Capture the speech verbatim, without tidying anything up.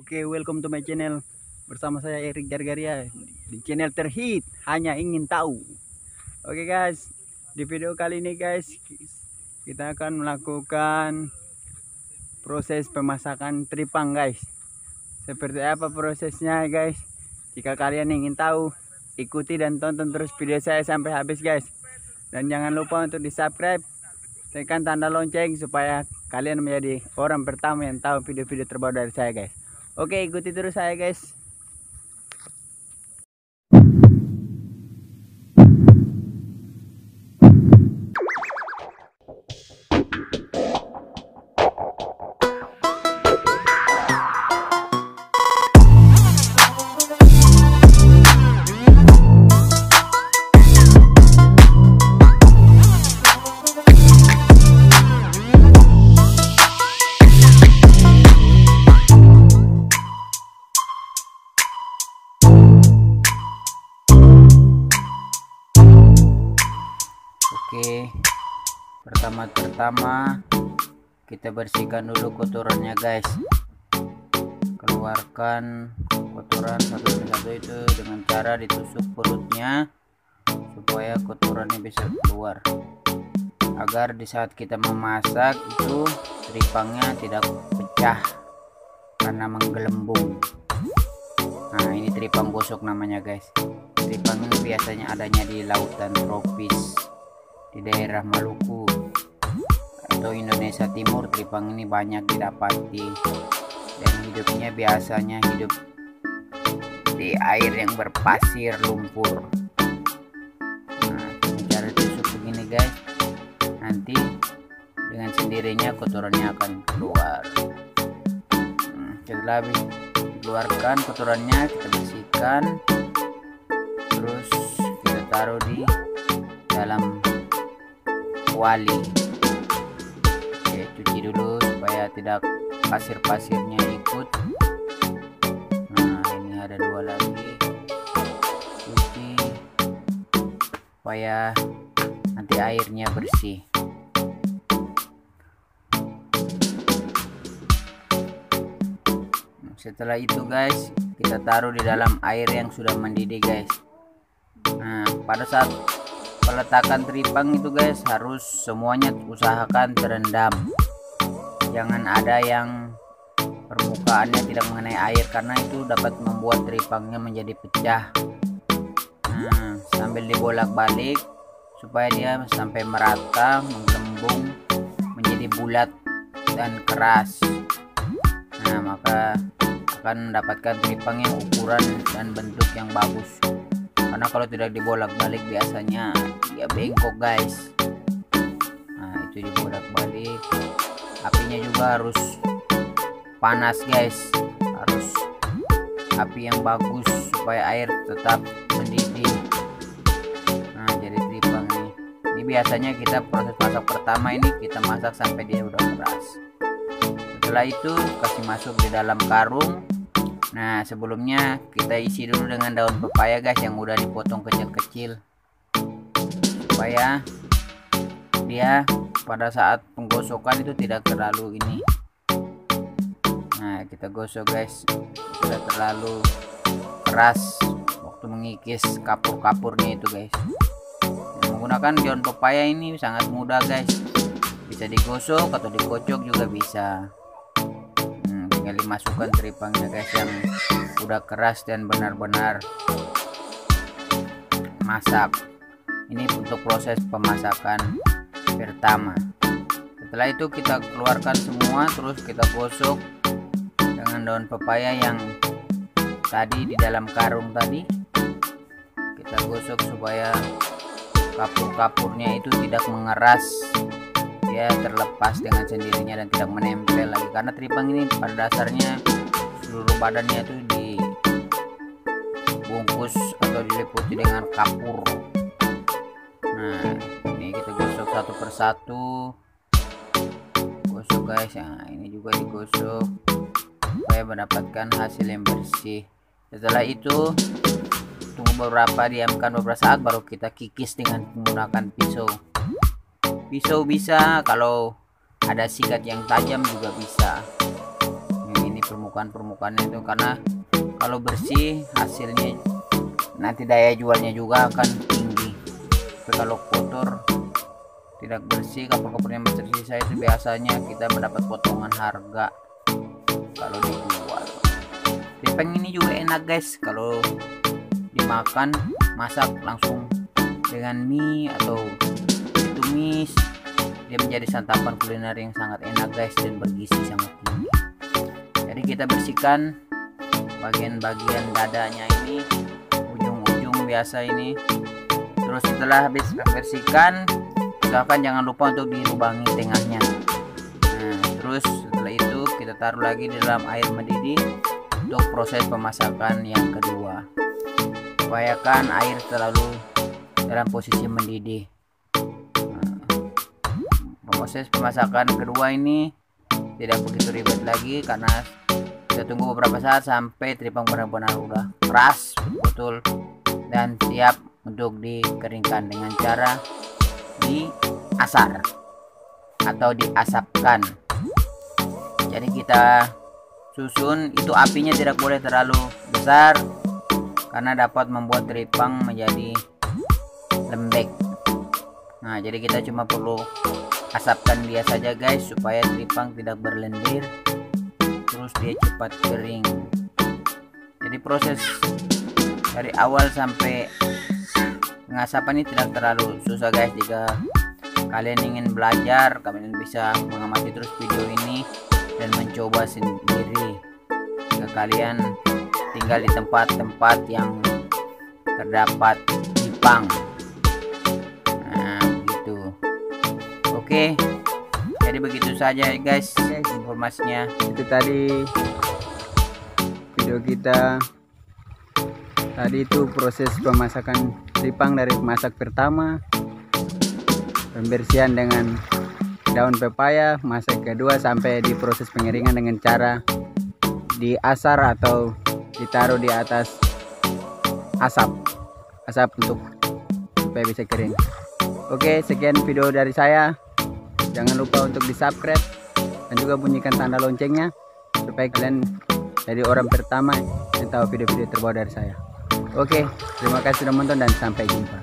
Oke, okay, welcome to my channel. Bersama saya Erhyx Jargaria di channel terhit hanya ingin tahu. Oke okay guys, di video kali ini guys kita akan melakukan proses pemasakan teripang guys. Seperti apa prosesnya guys? Jika kalian ingin tahu, ikuti dan tonton terus video saya sampai habis guys. Dan jangan lupa untuk di subscribe, tekan tanda lonceng supaya kalian menjadi orang pertama yang tahu video-video terbaru dari saya guys. Oke, ikuti terus saya guys. Oke, pertama-tama kita bersihkan dulu kotorannya guys. Keluarkan kotoran satu persatu itu dengan cara ditusuk perutnya supaya kotorannya bisa keluar, agar di saat kita memasak itu teripangnya tidak pecah karena menggelembung. Nah, ini teripang gosok namanya guys. Teripang ini biasanya adanya di lautan tropis di daerah Maluku atau Indonesia Timur. Teripang ini banyak didapati dan hidupnya biasanya hidup di air yang berpasir lumpur. Nah, cara tusuk begini guys, nanti dengan sendirinya kotorannya akan keluar. Nah, setelah habis dikeluarkan kotorannya, kita bersihkan, terus kita taruh di dalam kuali. Oke, cuci dulu supaya tidak pasir-pasirnya ikut. Nah, ini ada dua lagi, cuci supaya nanti airnya bersih. Setelah itu guys, kita taruh di dalam air yang sudah mendidih guys. Nah, pada saat peletakan teripang itu guys, harus semuanya usahakan terendam, jangan ada yang permukaannya tidak mengenai air karena itu dapat membuat teripangnya menjadi pecah. Nah, sambil dibolak-balik supaya dia sampai merata, menggelembung, menjadi bulat dan keras. Nah, maka akan mendapatkan teripang yang ukuran dan bentuk yang bagus. Karena kalau tidak dibolak-balik biasanya dia bengkok guys. Nah, itu dibolak-balik. Apinya juga harus panas guys, harus api yang bagus supaya air tetap mendidih. Nah, jadi teripang nih, ini biasanya kita proses masak pertama ini kita masak sampai dia udah keras. Setelah itu kasih masuk di dalam karung. Nah, sebelumnya kita isi dulu dengan daun pepaya guys yang udah dipotong kecil-kecil supaya dia pada saat penggosokan itu tidak terlalu ini. Nah, kita gosok guys, tidak terlalu keras waktu mengikis kapur-kapurnya itu guys. Yang menggunakan daun pepaya ini sangat mudah guys, bisa digosok atau dikocok juga bisa. Dimasukkan teripangnya guys yang udah keras dan benar-benar masak. Ini untuk proses pemasakan pertama. Setelah itu kita keluarkan semua, terus kita gosok dengan daun pepaya yang tadi di dalam karung tadi. Kita gosok supaya kapur-kapurnya itu tidak mengeras, dia terlepas dengan sendirinya dan tidak menempel lagi. Karena teripang ini pada dasarnya seluruh badannya itu dibungkus atau diliputi dengan kapur. Nah, ini kita gosok satu persatu, gosok guys. Nah, ini juga digosok supaya mendapatkan hasil yang bersih. Setelah itu tunggu beberapa, diamkan beberapa saat baru kita kikis dengan menggunakan pisau. Pisau bisa, kalau ada sikat yang tajam juga bisa. Ini permukaan-permukaannya itu, karena kalau bersih hasilnya nanti daya jualnya juga akan tinggi. Tapi kalau kotor, tidak bersih, kapur-kapur yang bersisa itu biasanya kita mendapat potongan harga kalau dijual. Teripang ini juga enak guys, kalau dimakan masak langsung dengan mie atau tumis, dia menjadi santapan kuliner yang sangat enak guys dan bergizi sangat tinggi. Jadi kita bersihkan bagian-bagian dadanya ini, ujung-ujung biasa ini. Terus setelah habis bersihkan, usahakan jangan lupa untuk dilubangi tengahnya. Nah, terus setelah itu kita taruh lagi dalam air mendidih untuk proses pemasakan yang kedua. Upayakan air terlalu dalam posisi mendidih. Nah, proses pemasakan kedua ini tidak begitu ribet lagi, karena kita tunggu beberapa saat sampai teripang benar-benar udah keras betul dan siap untuk dikeringkan dengan cara diasar atau diasapkan. Jadi kita susun itu apinya tidak boleh terlalu besar karena dapat membuat teripang menjadi lembek. Nah, jadi kita cuma perlu asapkan dia saja guys, supaya teripang tidak berlendir, terus dia cepat kering. Jadi proses dari awal sampai pengasapan ini tidak terlalu susah guys. Jika kalian ingin belajar, kalian bisa mengamati terus video ini dan mencoba sendiri. Jika kalian tinggal di tempat-tempat yang terdapat teripang, nah begitu. Oke, jadi begitu saja guys informasinya. Itu tadi video kita. Tadi itu proses pemasakan teripang dari masak pertama, pembersihan dengan daun pepaya, masak kedua sampai di proses pengeringan dengan cara diasar atau ditaruh di atas asap, asap untuk supaya bisa kering. Oke, sekian video dari saya. Jangan lupa untuk di subscribe dan juga bunyikan tanda loncengnya supaya kalian jadi orang pertama yang tahu video-video terbaru dari saya. Oke, terima kasih sudah menonton dan sampai jumpa.